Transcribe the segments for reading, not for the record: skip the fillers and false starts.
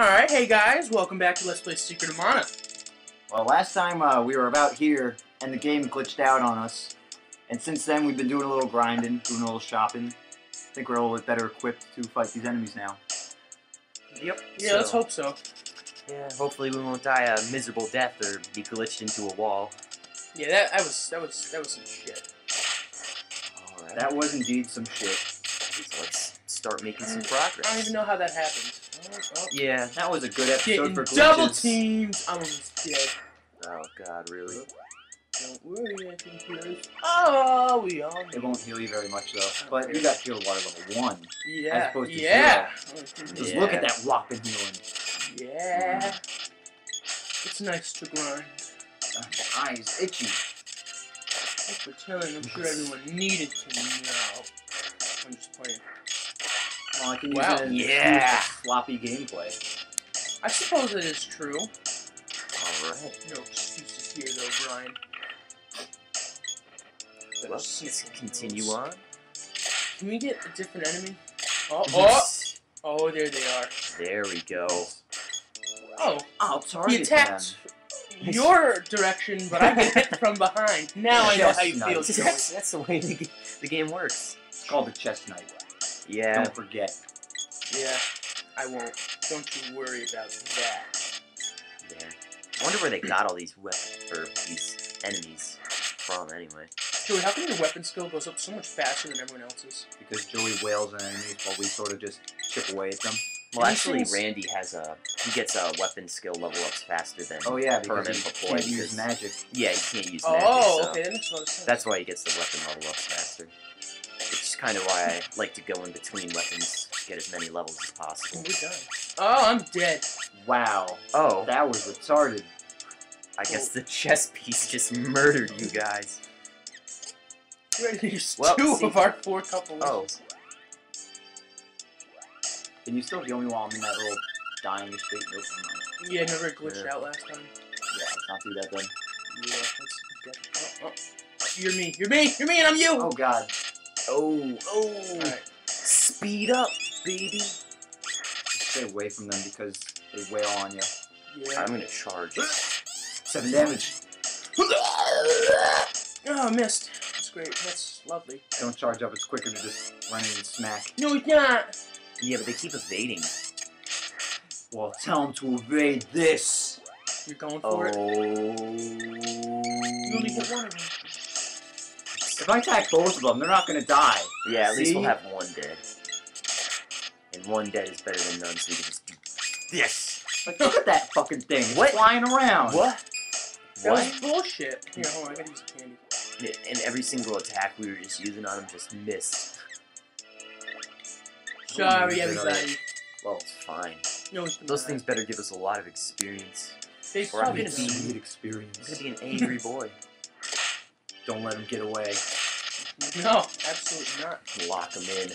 Alright, hey guys, welcome back to Let's Play Secret of Mana. Well, last time we were about here, and the game glitched out on us. And since then, we've been doing a little grinding, doing a little shopping. I think we're a little bit better equipped to fight these enemies now. Yep. Yeah, so, let's hope so. Yeah, hopefully we won't die a miserable death or be glitched into a wall. Yeah, that was some shit. All right. That was indeed some shit. So let's start making some progress. I don't even know how that happened. Oh. Yeah, that was a good episode for glitches. Double teams. I'm dead. Oh God, really? Don't worry, I can heal. Oh, we all. It won't heal you very much though. But you got healed water level 1. Yeah. As opposed to zero. Just look at that whopping healing. Yeah. It's nice to grind. My eyes itchy. Thanks for telling. I'm sure everyone needed to know. I'm just playing. Well, I can use sloppy gameplay. I suppose it is true. Alright. No excuses here, though, Brian. Well, let's continue on. Can we get a different enemy? Oh, oh, there they are. There we go. Oh, I'll target he attacked them. Your direction, but I get hit from behind. Now I know how you feel. That's the way the game works. It's called the chess knight. Yeah. Don't forget. Yeah, I won't. Don't you worry about that. Yeah. I wonder where they got all these weapons, or these enemies from, anyway. Joey, how come your weapon skill goes up so much faster than everyone else's? Because Joey wails on enemies while we sort of just chip away at them. Well, actually, Randy has he gets a weapon skill level ups faster than Popoi. Oh yeah, because he can't use magic. Yeah, he can't use magic. Oh, okay, that makes a lot of sense. That's why he gets the weapon level ups faster. Which is kind of why I like to go in between weapons, get as many levels as possible. We're done. Oh, I'm dead. Wow. Oh. That was retarded. I guess the chess piece just murdered you guys. We already used two of our 4 couple levels. Can you still heal me while I'm in that little dying state? Nope, yeah, never glitched out last time. Yeah, let's not do that then. Yeah, let's get... You're me, and I'm you! Oh, God. Oh! Right. Speed up, baby! Just stay away from them because they wail on you. Yeah. I'm gonna charge. 7 damage. Oh, missed. That's great. That's lovely. Don't charge up. It's quicker to just run in and smack. No, it's not. Yeah, but they keep evading. Well, tell them to evade this. You're going for it. You only get one of them. If I attack both of them, they're not gonna die. Yeah, at least we'll have one dead. And one dead is better than none, so we can just do this. Like, look at that fucking thing. What? Flying around. That was bullshit. Here, hold on, I gotta use candy. And every single attack we were just using on him just missed. Sorry, everybody. Well, it's fine. No, it's those things better give us a lot of experience. Or I'm gonna be experience. I'm gonna be an angry boy. Don't let him get away. No, absolutely not. Lock him in.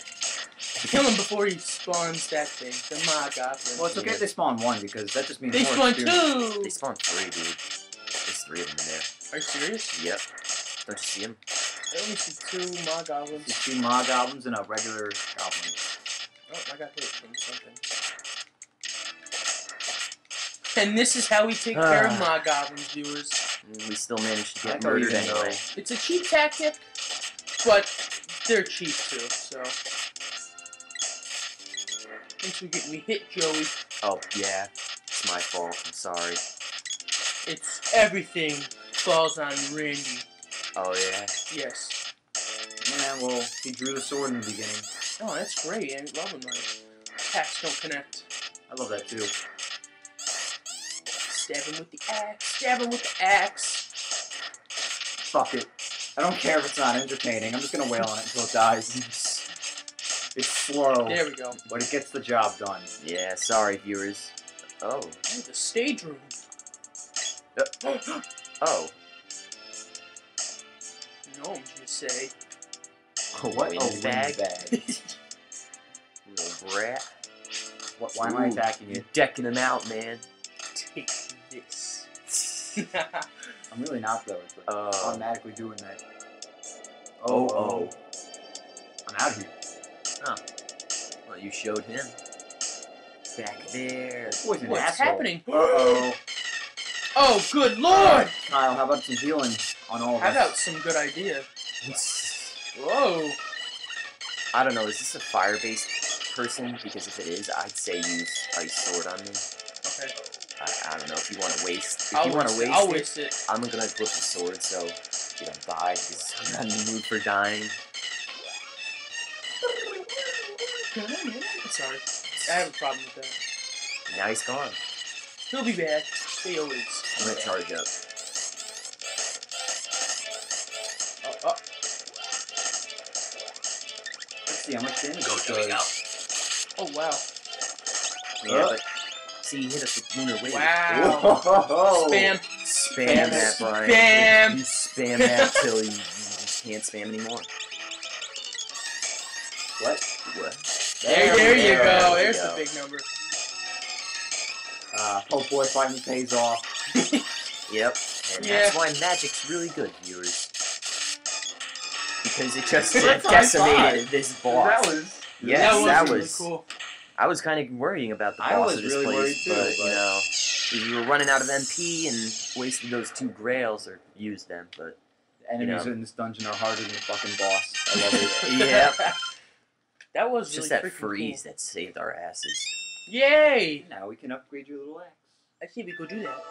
Kill him before he spawns that thing. The Magoblins. Well, it's okay if they spawn 1 because that just means they spawn 2. They spawn 3, dude. There's 3 of them in there. Are you serious? Yep. Don't you see him? I only see 2 Magoblins. There's 2 Magoblins and a regular goblin. Oh, I got hit from something. And this is how we take care of Magoblins, viewers. We still managed to get murdered anyway. It's a cheap tactic, but they're cheap too, so... Once we hit Joey... Oh, yeah. It's my fault. I'm sorry. It's everything falls on Randy. Oh, yeah? Yes. Yeah, well, he drew the sword in the beginning. Oh, that's great. I love him. Attacks don't connect. I love that too. Stab him with the axe. Stab him with the axe. Fuck it. I don't care if it's not entertaining. I'm just gonna wail on it until it dies. It's slow. There we go. But it gets the job done. Yeah, sorry, viewers. Oh. Ooh, the stage room. Oh. Gnome, you say. Oh, what a bag. Little brat. Why am I attacking you? Decking him out, man. Take this. I'm really not though. It's like automatically doing that. Oh. I'm out of here. Huh. Well, you showed him. back there. What's happening? Uh-oh. Oh, good lord! Kyle, how about some healing on all of us? How about some good idea? Whoa. I don't know, is this a fire-based person? Because if it is, I'd say use Ice Sword on me. Okay. I don't know, if you want to waste I'll waste it. I'm gonna flip the sword, so you don't die, because I'm not in the mood for dying. Sorry. I have a problem with that. Now he's gone. He'll be back. They always. I'm gonna charge up. Oh, oh. Let's see how much damage it does. Oh, wow. Yeah, but see, he hit us with lunar wave. Wow. Whoa. Spam. Spam that, Brian. Spam. You spam that till you just can't spam anymore. What? There you go. There's the big number. Popoi finally pays off. Yep. And that's why magic's really good, viewers. Because it just decimated this boss. That was... Yes, that was really cool. I was kind of worrying about the boss of this place, but, you know, if you were running out of MP and wasted those two grails or used them, but... The enemies in this dungeon are harder than the fucking boss. I love it. Yeah. That was really just that freeze cool. That saved our asses. Yay! Now we can upgrade your little axe. I see we could do that.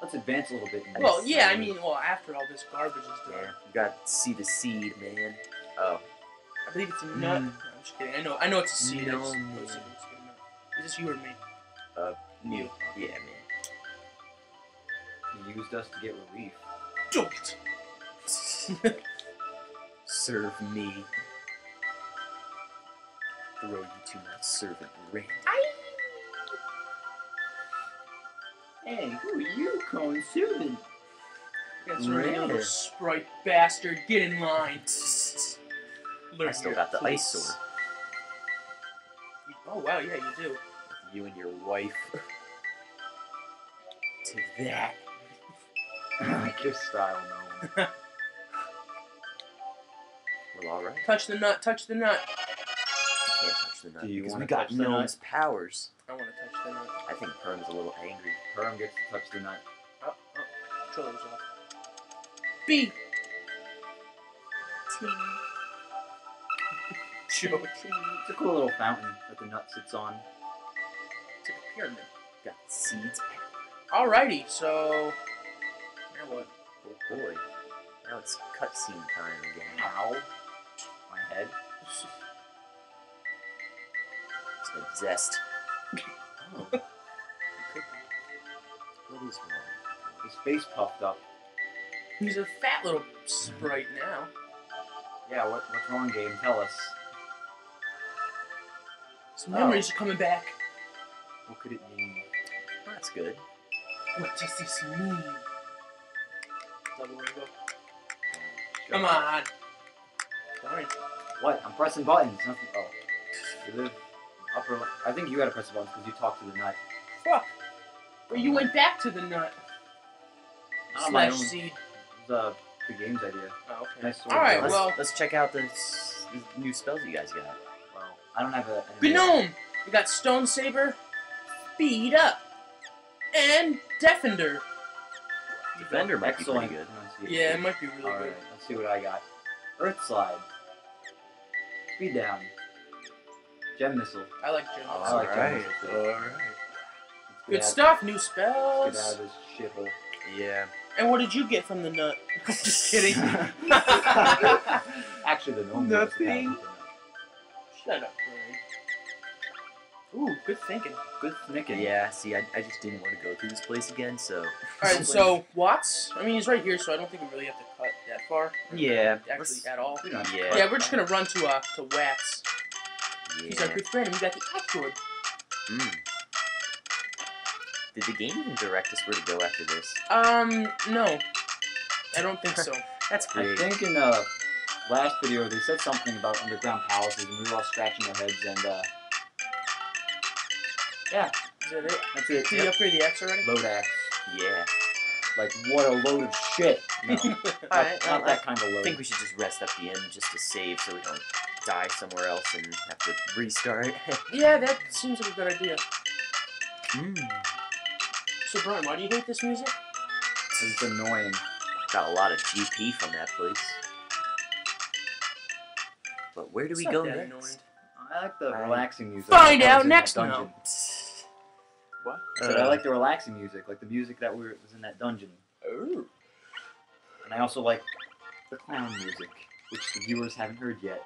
Let's advance a little bit. Well, yeah, I mean, well, after all this garbage is done. Yeah, you got to see the seed, man. Oh. I believe it's a nut. No, I'm just kidding. I know it's a seed. No, it's is this you or me? You. Yeah, man. You used us to get relief. Don't! Serve me. Throw you to my servant, Randi. Hey, who are you calling servant? That's right, little sprite bastard. Get in line. I still got the ice sword. Oh, wow, yeah, you do. You and your wife. To that. I like your style, no one. Well, alright. Touch the nut, touch the nut. Can't touch the nut. Do you want to touch the nut? Gnome's powers. I want to touch the nut. I think Perm's a little angry. Perm gets to touch the nut. Oh, oh. Controller's off. B! T. Joey. It's a cool little fountain that the nut sits on. It's like a pyramid. Got seeds. Alrighty, so... Now what? Oh boy. Now it's cutscene time again. Ow. My head. Obsessed. Oh. What is wrong? His face puffed up. He's a fat little sprite now. Yeah, what's wrong, game? Tell us. Some memories are coming back. What could it mean? Well, that's good. What does this mean? Double rainbow. Come on. Sorry. What? I'm pressing buttons. Nothing. Oh. You live. Upper, I think you gotta press the buttons because you talked to the nut. Fuck! Well, you went back to the nut. Not my own. Seed. The game's idea. Oh, okay. Nice. Alright, well... Let's check out the new spells you guys got. Well, I don't have a... Gnome! We got Stone Saber, Speed Up, and Defender. Defender might be pretty good. Yeah, it might be really good. Alright, let's see what I got. Earthslide. Speed Down. Gem Missile. I like Gem Missile. Oh, I like Gem Missile. Alright. Good stuff, new spells. Get out of this shithole. Yeah. And what did you get from the nut? I'm just kidding. Actually, the gnome. Nothing. Shut up, Brian. Ooh, good thinking. Good thinking. Yeah, see, I just didn't want to go through this place again, so... Alright, so, Watts? I mean, he's right here, so I don't think we really have to cut that far. Yeah. Actually, at all. Yeah, we're just going to run to Watts. Yeah. He's our good friend, and we got the axe sword. Mm. Did the game even direct us where to go after this? No. I don't think so. That's great. I think in the last video, they said something about underground palaces, and we were all scratching our heads, and, yeah. Is that it? That's it. Did you upgrade the axe already? Load axe. Yeah. Like, what a load of shit. No. Not that kind of load. I think we should just rest up the end just to save so we don't... die somewhere else and have to restart. Yeah, that seems like a good idea. So Brian, why do you hate this music? This is annoying. Got a lot of GP from that place. But where do we go next? I like the relaxing music. Find out next time. What? I like the relaxing music, like the music that was in that dungeon. Oh. And I also like the clown music, which the viewers haven't heard yet.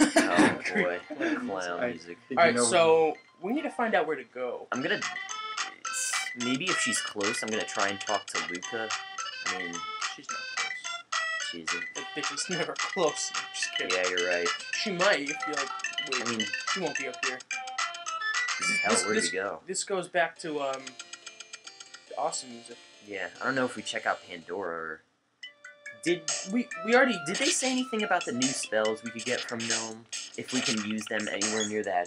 Oh boy, clown music. Alright, so we need to find out where to go. I'm gonna... Maybe if she's close, I'm gonna try and talk to Luca. I mean... She's not close. She isn't. That bitch is never close. I'm just kidding. Yeah, you're right. She might, if you're like... Wait, I mean... She won't be up here. Where do we go? This goes back to, the awesome music. Yeah, I don't know if we check out Pandora or... Did they say anything about the new spells we could get from Gnome? If we can use them anywhere near that...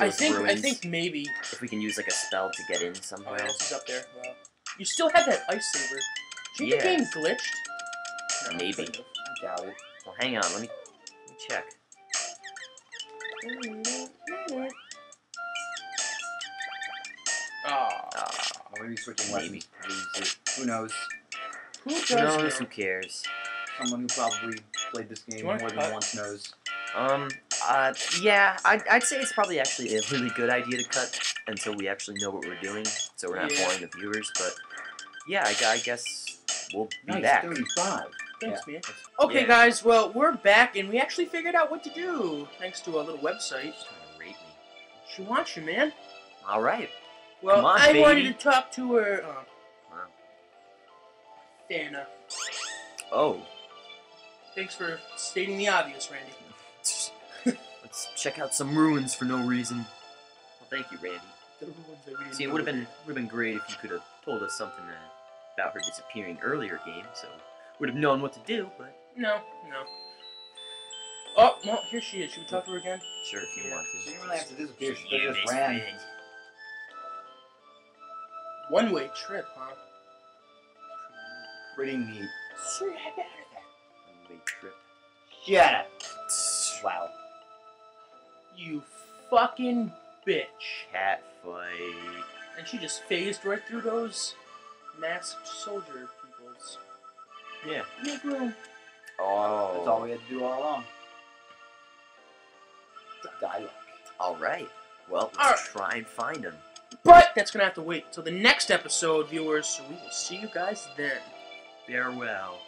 I think maybe. If we can use like a spell to get in somehow. Oh, yeah, she's up there. Wow. You still have that ice saber. Do you think the game glitched? No, maybe. I doubt it. Well, hang on. Let me check. Well, maybe switching weapons. Who knows? Who knows? Who cares? Someone who probably played this game more than once knows. Yeah, I'd say it's probably actually a really good idea to cut until we actually know what we're doing, so we're not boring the viewers, but yeah, I guess we'll be back. 35. Thanks, man. Okay, guys, well, we're back, and we actually figured out what to do, thanks to a little website. She's trying to rape me. She wants you, man. All right. Well, come on, I wanted to talk to her, Dana. Oh. Thanks for stating the obvious, Randy. Let's check out some ruins for no reason. Well, thank you, Randy. The ruins that we it would have been great if you could have told us something about her disappearing earlier game, so would have known what to do, but... No. Oh, well, here she is. Should we talk to her again? Sure, if you want to. She didn't really have to disappear. She just ran. One-way trip, huh? Pretty neat. So you had to have that. One-way trip. Yeah. Wow. You fucking bitch. Cat fight. And she just phased right through those masked soldier peoples. Yeah. Make room. Oh. That's all we had to do all along. Dialogue. Alright. Well, let's try and find him. But that's going to have to wait till the next episode, viewers. So we will see you guys then. Farewell.